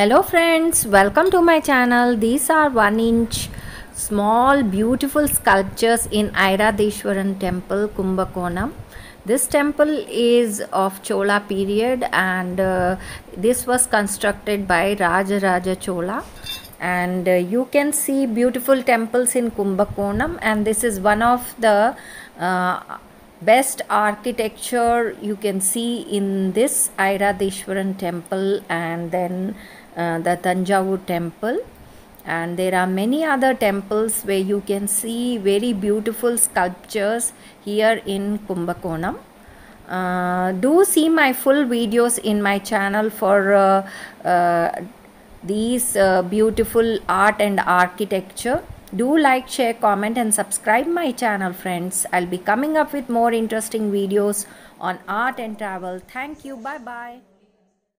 Hello friends, welcome to my channel. These are 1-inch small beautiful sculptures in Airavateshwara Temple, Kumbakonam. This temple is of Chola period and this was constructed by Raja Raja Chola. And you can see beautiful temples in Kumbakonam, and this is one of the best architecture you can see in this Airavateshwara temple, and then the Tanjavur temple, and there are many other temples where you can see very beautiful sculptures here in Kumbakonam. Do see my full videos in my channel for these beautiful art and architecture. Do like, share, comment and subscribe my channel, friends. I'll be coming up with more interesting videos on art and travel. Thank you. Bye bye.